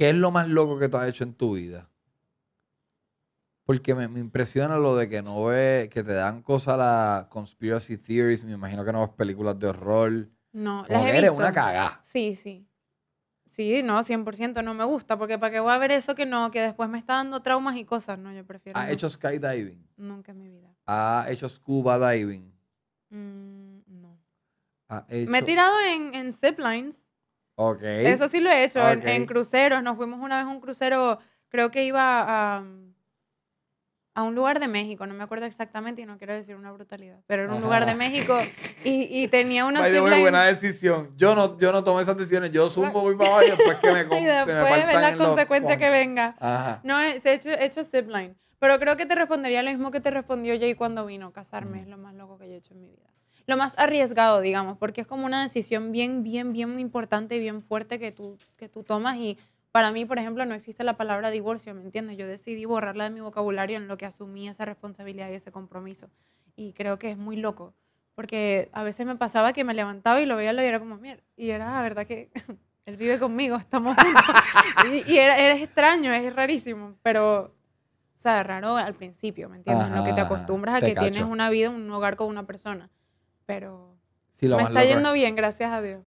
¿Qué es lo más loco que tú has hecho en tu vida? Porque me impresiona lo de que no ves, que te dan cosas las conspiracy theories. Me imagino que no ves películas de horror. No, como las que he eres visto. Una cagada. Sí, sí. Sí, no, 100% no me gusta, porque para qué voy a ver eso que no, que después me está dando traumas y cosas, no, yo prefiero. ¿Has hecho skydiving? Nunca en mi vida. ¿Has hecho scuba diving? No. Me he tirado en ziplines. Ok. Eso sí lo he hecho, okay. En cruceros. Nos fuimos una vez a un crucero, creo que iba a un lugar de México, no me acuerdo exactamente y no quiero decir una brutalidad, pero era un lugar de México y tenía unos ziplines. Buena decisión. Yo no tomé esas decisiones. Yo sumo, voy para abajo y después que me y después ver la consecuencia que venga. Ajá. No, he hecho zipline. Pero creo que te respondería lo mismo que te respondió Jay cuando vino. Casarme es lo más loco que yo he hecho en mi vida. Lo más arriesgado, digamos, porque es como una decisión bien importante y bien fuerte que tú tomas y para mí, por ejemplo, no existe la palabra divorcio, ¿me entiendes? Yo decidí borrarla de mi vocabulario en lo que asumí esa responsabilidad y ese compromiso. Y creo que es muy loco, porque a veces me pasaba que me levantaba y lo veía y era como, mierda, y era la verdad que él vive conmigo, estamos juntos. Y era extraño, es rarísimo, pero, o sea, raro al principio, ¿me entiendes? Ajá, en lo que te acostumbras a que cacho. Tienes una vida, un hogar con una persona, pero sí, me está yendo bien, gracias a Dios.